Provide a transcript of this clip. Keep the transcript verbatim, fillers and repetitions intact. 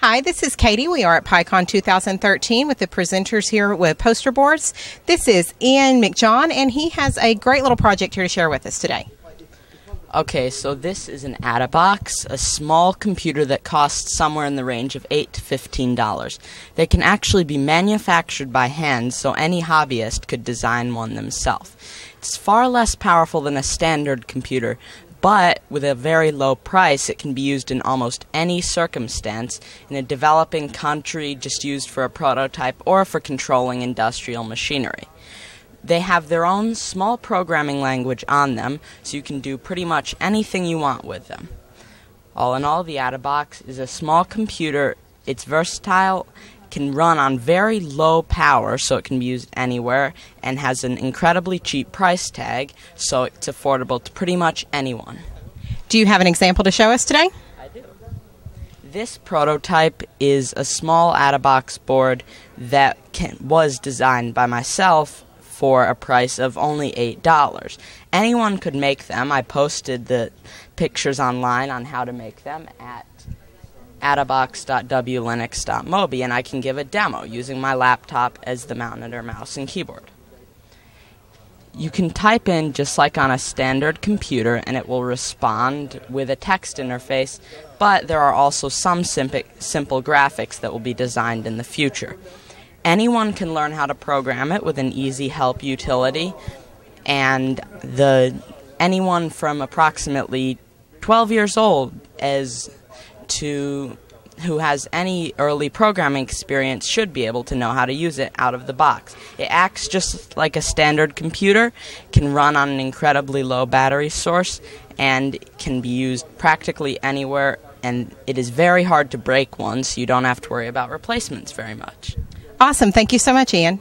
Hi, this is Katie. We are at PyCon two thousand thirteen with the presenters here with poster boards. This is Ian McJohn, and he has a great little project here to share with us today. Okay, so this is an Atabox, a small computer that costs somewhere in the range of eight to fifteen dollars. They can actually be manufactured by hand, so any hobbyist could design one themselves. It's far less powerful than a standard computer, but with a very low price, it can be used in almost any circumstance, in a developing country, just used for a prototype or for controlling industrial machinery. They have their own small programming language on them, so you can do pretty much anything you want with them. All in all, the Atabox is a small computer. It's versatile, can run on very low power, so it can be used anywhere, and has an incredibly cheap price tag, so it's affordable to pretty much anyone. Do you have an example to show us today? I do. This prototype is a small Atabox board that can, was designed by myself for a price of only eight dollars. Anyone could make them. I posted the pictures online on how to make them at Atabox dot w linux dot mobi, and I can give a demo using my laptop as the monitor, mouse, and keyboard. You can type in just like on a standard computer and it will respond with a text interface, but there are also some simp- simple graphics that will be designed in the future. Anyone can learn how to program it with an easy help utility, and the anyone from approximately twelve years old as to who has any early programming experience should be able to know how to use it out of the box. It acts just like a standard computer, can run on an incredibly low battery source, and can be used practically anywhere, and it is very hard to break one, so you don't have to worry about replacements very much. Awesome. Thank you so much, Ian.